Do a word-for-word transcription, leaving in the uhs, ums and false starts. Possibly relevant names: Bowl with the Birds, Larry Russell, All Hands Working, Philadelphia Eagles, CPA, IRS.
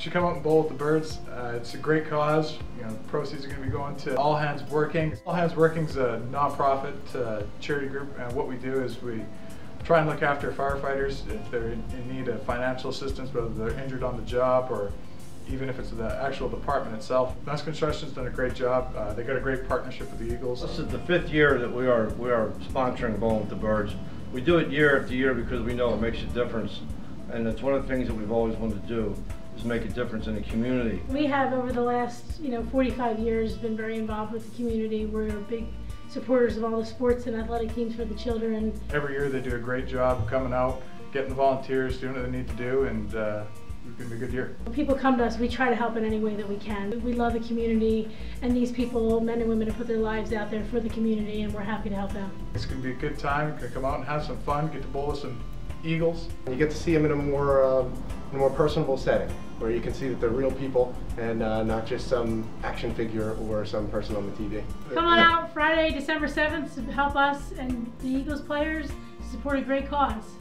You should come out and bowl with the birds. Uh, it's a great cause. You know, proceeds are going to be going to All Hands Working. All Hands Working is a nonprofit uh, charity group, and what we do is we try and look after firefighters if they're in, in need of financial assistance, whether they're injured on the job or even if it's the actual department itself. Nuss Construction's done a great job. Uh, they got a great partnership with the Eagles. This is the fifth year that we are we are sponsoring Bowl with the Birds. We do it year after year because we know it makes a difference, and it's one of the things that we've always wanted to do is make a difference in the community. We have over the last you know forty-five years been very involved with the community. We're big supporters of all the sports and athletic teams for the children. Every year they do a great job coming out, getting the volunteers, doing what they need to do, and uh, it's going to be a good year. When people come to us, we try to help in any way that we can. We love the community, and these people, men and women, have put their lives out there for the community, and we're happy to help them. It's going to be a good time. You're going to come out and have some fun, get to bowl with some Eagles. You get to see them in a more, uh, in a more personable setting, where you can see that they're real people and uh, not just some action figure or some person on the T V. Come on out Friday, December seventh, to help us and the Eagles players support a great cause.